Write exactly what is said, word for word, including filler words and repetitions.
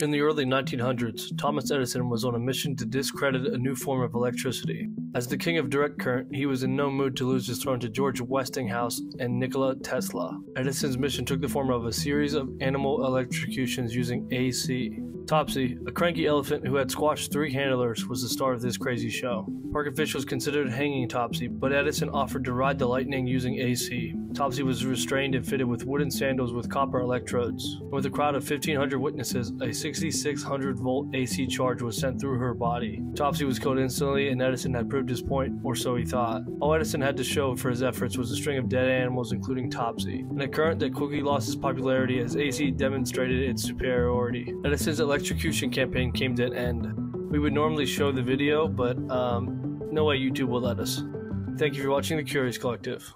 In the early nineteen hundreds, Thomas Edison was on a mission to discredit a new form of electricity. As the king of direct current, he was in no mood to lose his throne to George Westinghouse and Nikola Tesla. Edison's mission took the form of a series of animal electrocutions using A C. Topsy, a cranky elephant who had squashed three handlers, was the star of this crazy show. Park officials considered hanging Topsy, but Edison offered to ride the lightning using A C. Topsy was restrained and fitted with wooden sandals with copper electrodes. With a crowd of fifteen hundred witnesses, a sixty-six hundred volt A C charge was sent through her body. Topsy was killed instantly, and Edison had proved his point, or so he thought. All Edison had to show for his efforts was a string of dead animals, including Topsy, and a current that quickly lost its popularity as A C demonstrated its superiority. Edison's electrocution campaign came to an end. We would normally show the video, but um, no way YouTube will let us. Thank you for watching The Curious Collective.